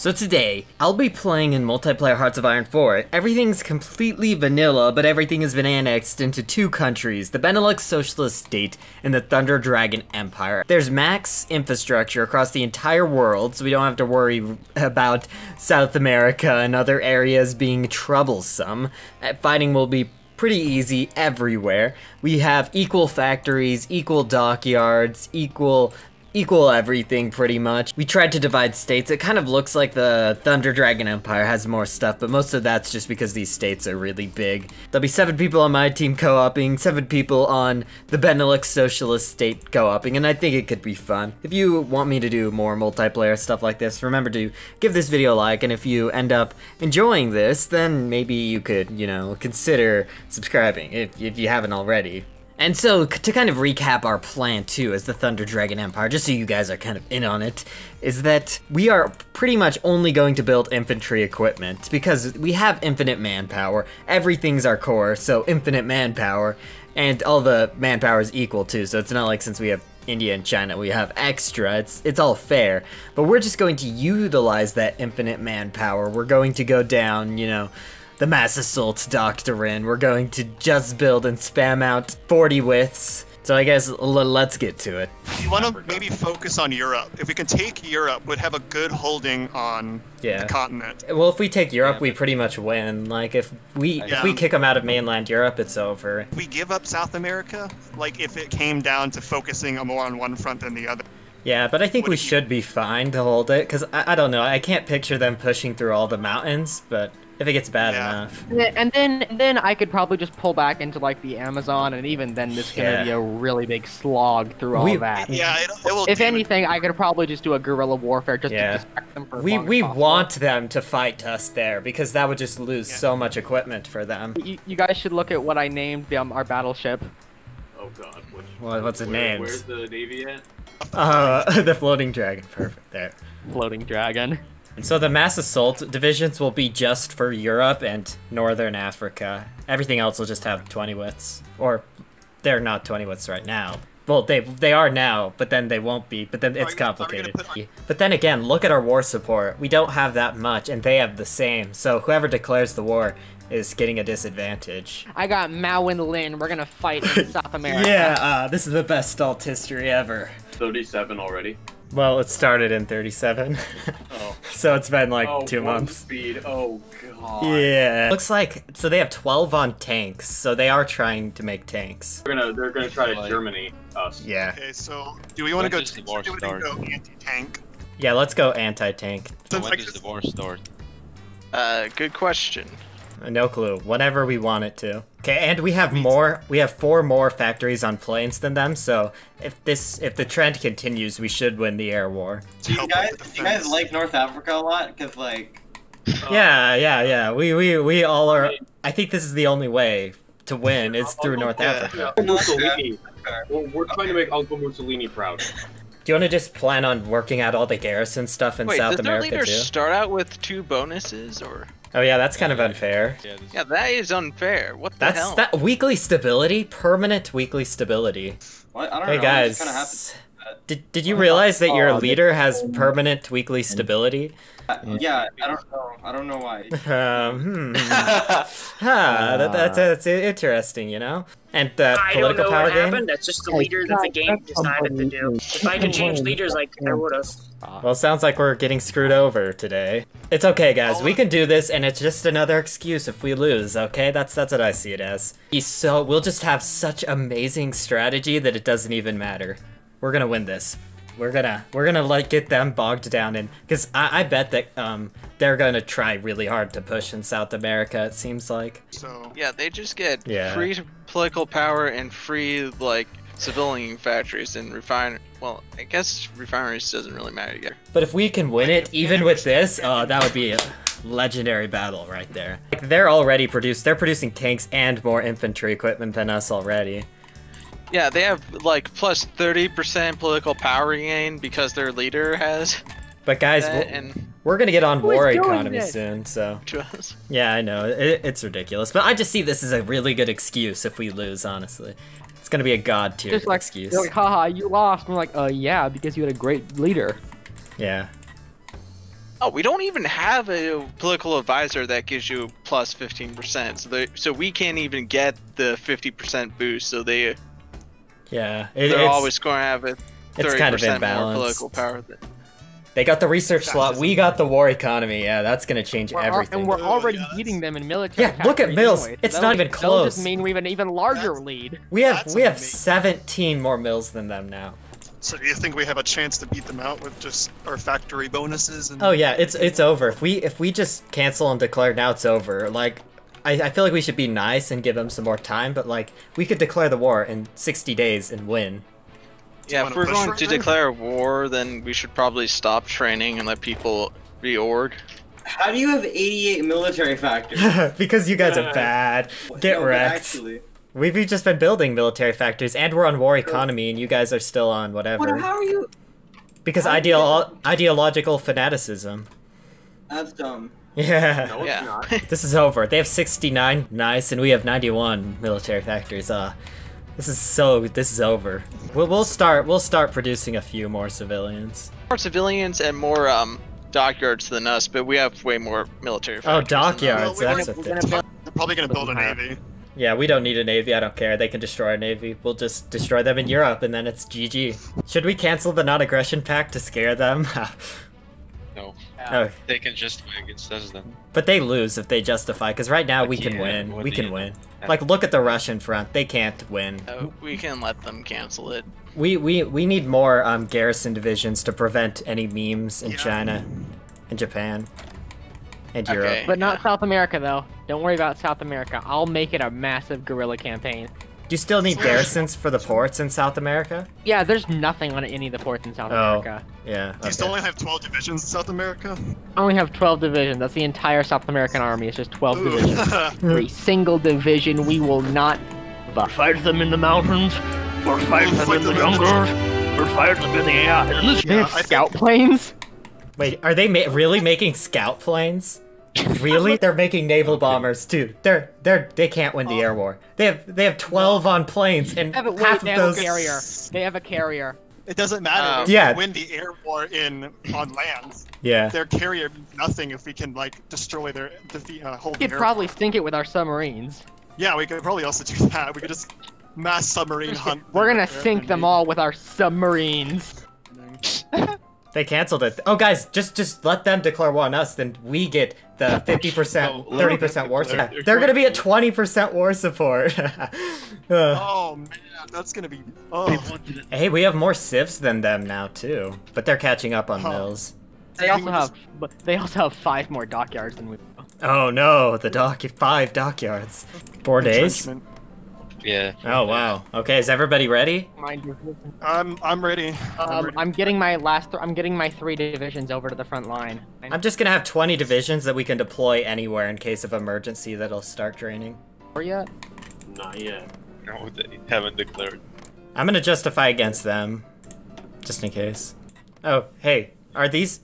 So today, I'll be playing in multiplayer Hearts of Iron 4. Everything's completely vanilla, but everything has been annexed into two countries, the Benelux Socialist State and the Thunder Dragon Empire. There's max infrastructure across the entire world, so we don't have to worry about South America and other areas being troublesome. Fighting will be pretty easy everywhere. We have equal factories, equal dockyards, equal everything, pretty much. We tried to divide states. It kind of looks like the Thunder Dragon Empire has more stuff, but most of that's just because these states are really big. There'll be 7 people on my team co-oping, 7 people on the Benelux Socialist State co-oping, and I think it could be fun. If you want me to do more multiplayer stuff like this, remember to give this video a like, and if you end up enjoying this, then maybe you could, you know, consider subscribing if you haven't already. And so, to kind of recap our plan too as the Thunder Dragon Empire, just so you guys are kind of in on it, is that we are pretty much only going to build infantry equipment because we have infinite manpower. Everything's our core, so infinite manpower, and all the manpower is equal too, so it's not like since we have India and China, we have extra. It's all fair, but we're just going to utilize that infinite manpower. We're going to go down, you know, the Mass Assault Doctrine. We're going to just build and spam out 40 widths. So I guess let's get to it. You want to maybe focus on Europe. If we can take Europe, we'd have a good holding on the continent. Well, if we take Europe, we pretty much win. Like, if we kick them out of mainland Europe, it's over. We give up South America, like if it came down to focusing more on one front than the other. Yeah, but I think we should be fine to hold it, because I don't know, I can't picture them pushing through all the mountains, but if it gets bad enough. And then I could probably just pull back into like the Amazon, and even then this is gonna be a really big slog through all that. Yeah, if anything, I could probably just do a guerrilla warfare just to distract them for we want them to fight us there, because that would just lose so much equipment for them. You guys should look at what I named our battleship. Oh god, what's it named? Where's the Navy at? The Floating Dragon, perfect there. Floating Dragon. And so the Mass Assault divisions will be just for Europe and Northern Africa. Everything else will just have 20 widths. Or, they're not 20 widths right now. Well, they are now, but then they won't be, but then it's complicated. But then again, look at our war support. We don't have that much, and they have the same, so whoever declares the war is getting a disadvantage. I got Mao and Lin. We're gonna fight in South America. This is the best alt history ever. 37 already? Well, it started in 37. Oh. So it's been like 2 months. Speed. Oh god. Yeah. Looks like so they have 12 on tanks. So they are trying to make tanks. They're gonna try to Germany us. Yeah. Okay, so do we want to go anti-tank? Yeah, let's go anti-tank. So when does the war start? Good question. No clue. Whenever we want it to. Okay, and we have more. We have 4 more factories on planes than them. So if the trend continues, we should win the air war. Do you guys like North Africa a lot? Cause like. Yeah. We all are. I think this is the only way to win is through North Africa. Mussolini. We're trying to make Uncle Mussolini proud. Do you want to just plan on working out all the garrison stuff in South America too? Wait, does their leader start out with 2 bonuses or? Oh yeah, that's kind of unfair. Yeah, that is unfair. What the hell? That's that weekly stability, permanent weekly stability. What? I don't know. Hey guys, did you realize that your leader has permanent weekly stability? Yeah, I don't know. I don't know why. That's interesting, you know. And the political power game. That's just the leader that the game decided to do. If I could change leaders, like I would have. Well, sounds like we're getting screwed over today. It's okay, guys. We can do this, and it's just another excuse if we lose. Okay, that's what I see it as. So we'll just have such amazing strategy that it doesn't even matter. We're gonna win this. We're gonna like get them bogged down in, because I bet that they're gonna try really hard to push in South America. It seems like. So yeah, they just get free political power and free like civilian factories and refineries. Well, I guess refineries doesn't really matter yet. But if we can win it, even with this, that would be a legendary battle right there. Like, they're already they're producing tanks and more infantry equipment than us already. Yeah, they have like plus 30% political power gain because their leader has. But guys, we're gonna get on war economy soon, so. Yeah, I know, it's ridiculous. But I just see this as a really good excuse if we lose, honestly. It's gonna be a god tier excuse. They're like, haha, you lost. And we're like, yeah, because you had a great leader. Yeah. Oh, we don't even have a political advisor that gives you plus 15%. So we can't even get the 50% boost. So they, yeah, they're always going to have a 30% kind of more political power. They got the research slot. We got the war economy. Yeah, that's going to change everything. And we're already beating them in military. Yeah, look at mills. Anyway. It's not even close. Just mean we have an even larger lead. We have 17 more mills than them now. So do you think we have a chance to beat them out with just our factory bonuses? And oh yeah, it's over. If we just cancel and declare now, it's over. Like, I feel like we should be nice and give them some more time, but like we could declare the war in 60 days and win. Yeah, if we're going to declare war, then we should probably stop training and let people reorg. How do you have 88 military factories? Because you guys are bad. Get wrecked. We've just been building military factories, and we're on war economy, and you guys are still on whatever. What, how are you? Because ideological fanaticism. That's dumb. Yeah. No, it's not. This is over. They have 69 nice, and we have 91 military factories. This is over. We'll start producing a few more civilians. More civilians and more dockyards than us, but we have way more military factories. Oh, dockyards. That's a thing. We're probably gonna build a navy. Yeah, we don't need a navy, I don't care. They can destroy our navy. We'll just destroy them in Europe, and then it's GG. Should we cancel the non-aggression pact to scare them? No. Oh. They can justify against us then. But they lose if they justify, because right now we can win. We can win. Like, look at the Russian front. They can't win. We can let them cancel it. We need more garrison divisions to prevent any memes in China and Japan. And Europe. Okay, but not South America, though. Don't worry about South America. I'll make it a massive guerrilla campaign. Do you still need garrisons for the ports in South America? Yeah, there's nothing on any of the ports in South America. Yeah. Okay. Do you still only have 12 divisions in South America? I only have 12 divisions. That's the entire South American army. It's just 12 divisions. Every single division we will not fight them in the mountains, or fight them in the jungles, or fight them in the air. They have scout planes? Wait, are they really making scout planes? Really? They're making naval bombers too. They can't win the air war. They have 12 on planes and half of those. They have a carrier. It doesn't matter. Yeah. Win the air war on land. Yeah. Their carrier means nothing if we can like destroy their whole. We could probably sink it with our submarines. Yeah, we could probably also do that. We could just mass submarine hunt. We're gonna sink them all with our submarines. They canceled it. Oh, guys, just let them declare war on us, then we get the 50%, 30% war support. They're going to be at 20% war support. Oh, man, that's going to be... Oh. Hey, we have more civs than them now, too. But they're catching up on mills. They also have 5 more dockyards than we do. Oh, no, the 5 dockyards. 4 days? Yeah. Oh wow. Okay, is everybody ready? I'm ready. I'm getting my I'm getting my 3 divisions over to the front line. I'm just gonna have 20 divisions that we can deploy anywhere in case of emergency. That'll start draining. Or yet? Not yet. No, they haven't declared. I'm gonna justify against them, just in case. Oh hey, are these?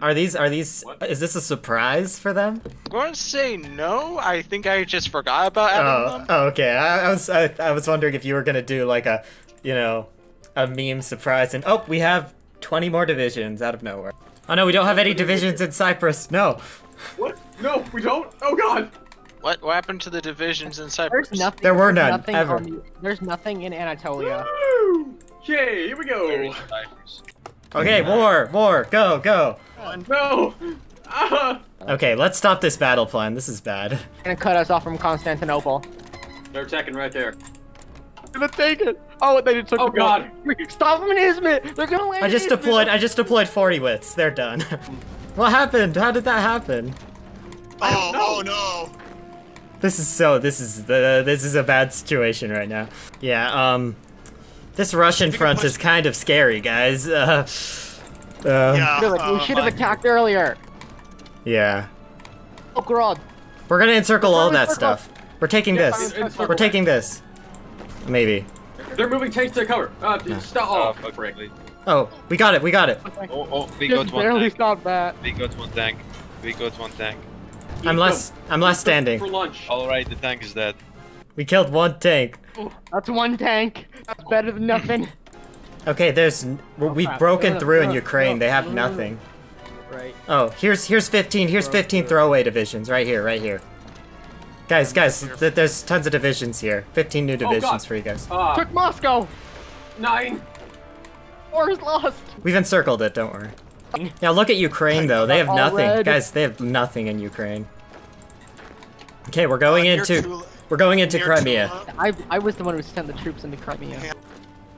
What? Is this a surprise for them? I'm going to say no. I think I just forgot about them. Oh, okay. I was wondering if you were gonna do like a, you know, a meme surprise and oh, we have 20 more divisions out of nowhere. Oh no, we don't have any divisions in Cyprus. No. What? No, we don't. Oh God. What happened to the divisions in Cyprus? There were none ever. There's nothing in Anatolia. Woo! Yay! Here we go. Okay, war, go. No! Okay, let's stop this battle plan. This is bad. They're gonna cut us off from Constantinople. They're attacking right there. They're gonna take it! Oh, they just took the God! Stop them in Izmit! They're gonna land I just deployed 40 wits. They're done. What happened? How did that happen? Oh no! This is a bad situation right now. Yeah, this Russian front is kind of scary, guys. We should have attacked earlier. Yeah. Belograd. We're gonna encircle all that stuff. We're taking this. We're taking this. Maybe. They're moving tanks to cover. Stop. Oh, we got it. Oh, we got one tank. We got one tank. I'm last standing. For lunch. All right, the tank is dead. We killed one tank. That's one tank. That's better than nothing. Okay, there's we've broken through in Ukraine. They have nothing. Right. Oh, here's 15. Here's 15 throwaway divisions right here, Guys, there's tons of divisions here. 15 new divisions for you guys. Took Moscow. 9. War is lost. We've encircled it. Don't worry. Now look at Ukraine though. They have nothing, guys. They have nothing in Ukraine. Okay, we're going into Crimea. I was the one who sent the troops into Crimea.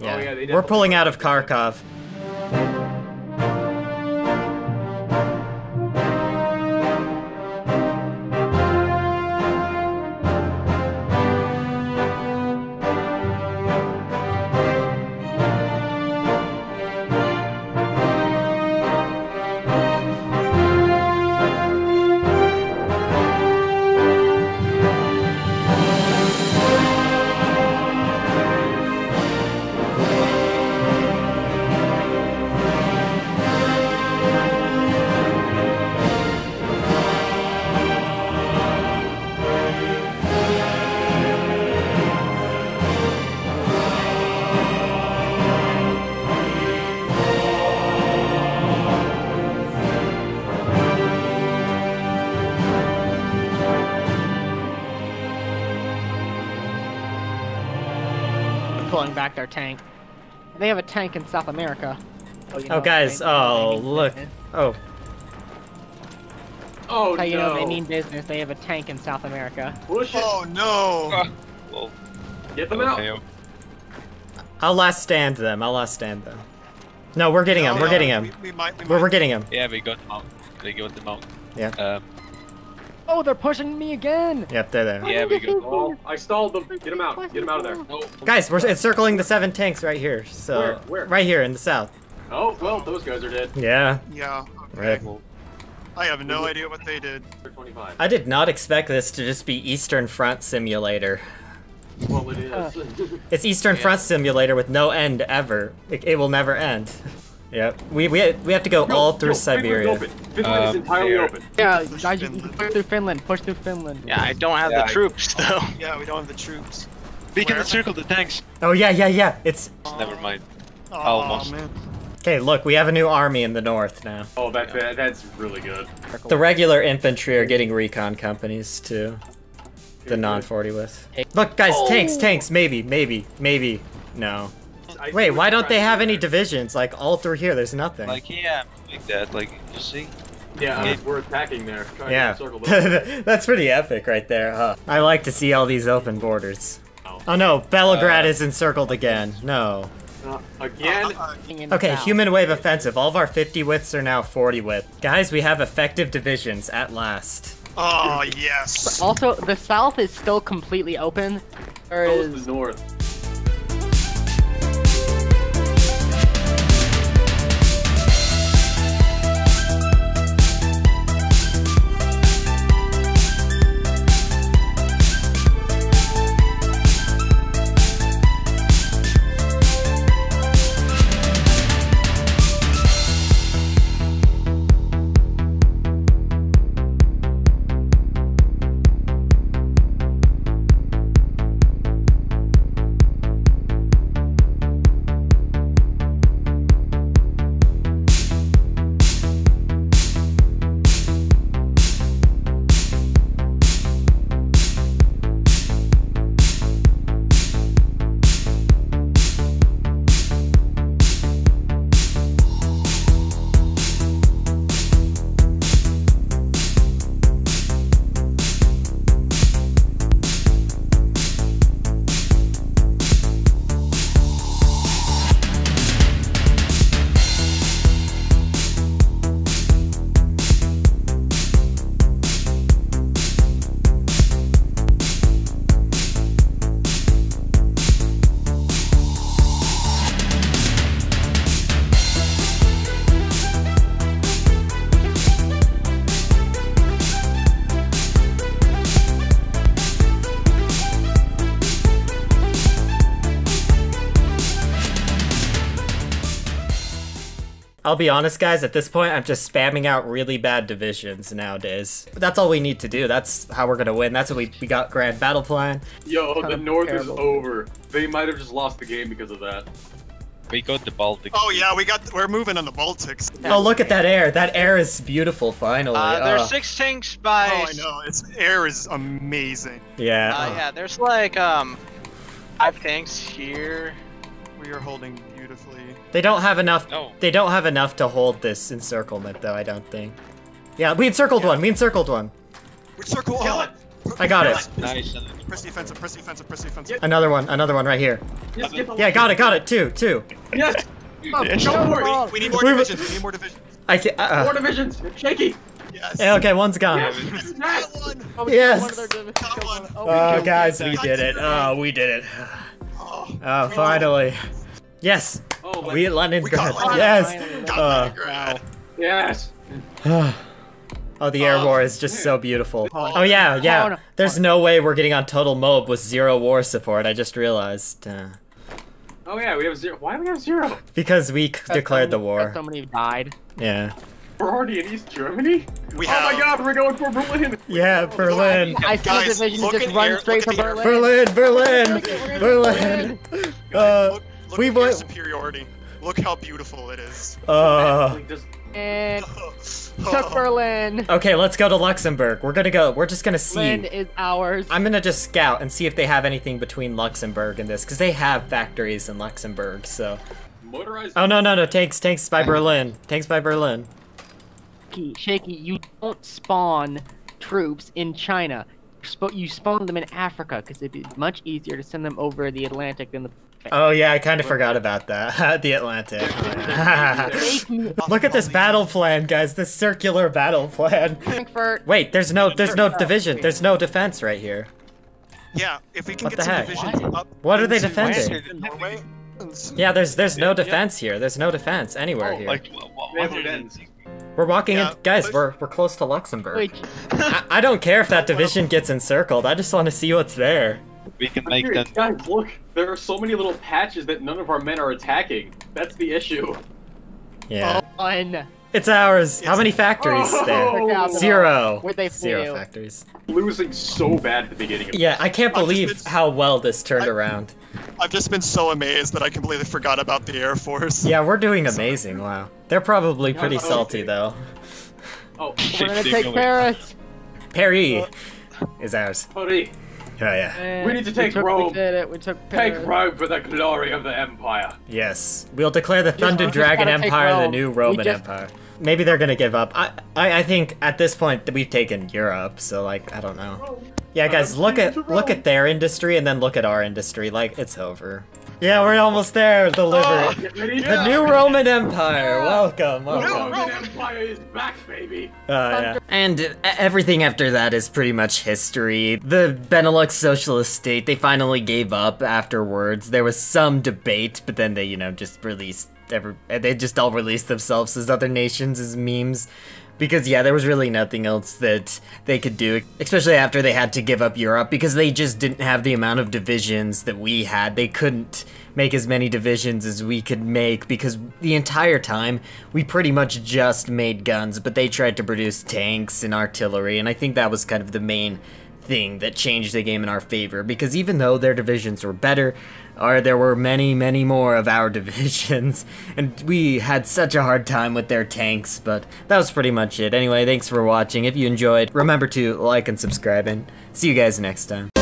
Yeah, they did. We're pulling out of Kharkov. Pulling back their tank. They have a tank in South America. Oh, you know, guys! Oh, look! Business. Oh. Oh no! You know they mean business. They have a tank in South America. Oh no! Well, get them out! I'll last stand them. No, we're getting them. We're getting them. We're getting them. Yeah, we got them out. Yeah. Oh, they're pushing me again! Yep, they're there. Yeah, we go. Oh, I stalled them. Get them out. Get them out of there. Guys, we're encircling the 7 tanks right here. So Where? Right here in the south. Oh, well, those guys are dead. Yeah. Yeah. Okay. Right. I have no idea what they did. I did not expect this to just be Eastern Front Simulator. Well, it is. It's Eastern Front Simulator with no end ever. It will never end. Yep. We have to go all through Siberia. Finland is entirely open. Yeah, push through Finland. Yeah, I don't have the troops though. Yeah, we don't have the troops. We can encircle the tanks. Oh yeah. It's never mind. Oh, almost. Man. Okay, look, we have a new army in the north now. Oh, that's really good. The regular infantry are getting recon companies too. The non-40 with. Look, guys, tanks. Maybe. No. Wait, why don't they have any divisions? Like, all through here, there's nothing. Like, yeah, like that, like, you see? Yeah, we're attacking there. Yeah, that's pretty epic right there, huh? I like to see all these open borders. Oh no, Belograd is encircled again. No. Again? Okay, human wave offensive. All of our 50 widths are now 40 width. Guys, we have effective divisions at last. Oh, yes. But also, the south is still completely open. Or is the north. I'll be honest, guys, at this point, I'm just spamming out really bad divisions nowadays. But that's all we need to do. That's how we're going to win. That's what we got grand battle plan. Yo, the north is over. They might have just lost the game because of that. We got the Baltics. Oh yeah, we're moving on the Baltics. Oh, look at that air. That air is beautiful, finally. There's 6 tanks by... Oh, I know. Air is amazing. Yeah. Yeah, there's like 5 tanks here. We are holding beautifully. They don't have enough. Oh. They don't have enough to hold this encirclement, though, I don't think. Yeah, we encircled one. We encircled one. We encircled one. I got it. Nice. Press defensive, press defensive, press defensive. Another one right here. Yes, yeah, got it, two. Yes! Yes. We need more divisions, more divisions, shaky! Yes. Okay, one's gone. Yes! Yes. Oh, guys, we did it. Oh, we did it. Oh, finally. Yes! We at Leningrad. Yes! Yes! Oh, the air war is just so beautiful. Oh yeah, yeah. There's no way we're getting on Total Mob with 0 war support, I just realized. Oh yeah, we have 0. Why do we have 0? Because we declared the war. Somebody died. Yeah. We're already in East Germany? Oh my god, we're going for Berlin! Yeah, Berlin. I see the division just run straight for Berlin. Berlin! Look at air superiority. Look how beautiful it is. To Berlin. Okay, let's go to Luxembourg. We're just gonna see. Lin is ours. I'm gonna just scout and see if they have anything between Luxembourg and this, because they have factories in Luxembourg, so. Motorized. Oh, no, tanks by Berlin. Tanks by Berlin. Shaky, you don't spawn troops in China. You spawn them in Africa, because it'd be much easier to send them over the Atlantic than the... Oh yeah, I kind of forgot about that. The Atlantic. Look at this battle plan, guys. This circular battle plan. Wait, there's no division. There's no defense right here. Yeah, if we can get some divisions up. What are they defending? Yeah, there's no defense here. There's no defense anywhere here. We're walking in, guys. We're close to Luxembourg. I don't care if that division gets encircled. I just want to see what's there. We can make them. Guys, look, there are so many little patches that none of our men are attacking. That's the issue. Yeah. Oh, it's ours. How many factories there? 0. Where'd they flew? 0 factories. Losing so bad at the beginning. Yeah, I can't believe how well this turned around. I've just been so amazed that I completely forgot about the Air Force. Yeah, we're doing amazing. Wow. They're probably pretty salty though. Oh, we're gonna take Paris. Paris is ours. Paris. Oh, yeah. We need to take Rome. We did it. We took Paris. Take Rome for the glory of the Empire. Yes. We'll declare the Thunder Dragon Empire the new Roman Empire. Maybe they're gonna give up. I think at this point that we've taken Europe, so like I don't know. Yeah guys, look at their industry and then look at our industry, like it's over. Yeah, we're almost there, the new Roman Empire, welcome. The Roman Empire is back, baby. Yeah. And everything after that is pretty much history. The Benelux Socialist State, they finally gave up afterwards. There was some debate, but then they, just released, they just all released themselves as other nations, as memes. Because, yeah, there was really nothing else that they could do, especially after they had to give up Europe, because they just didn't have the amount of divisions that we had. They couldn't make as many divisions as we could make, because the entire time, we pretty much just made guns, but they tried to produce tanks and artillery, and I think that was kind of the main thing that changed the game in our favor, because even though their divisions were better, there were many more of our divisions, and we had such a hard time with their tanks, but that was pretty much it. Anyway, thanks for watching. If you enjoyed, remember to like and subscribe, and see you guys next time.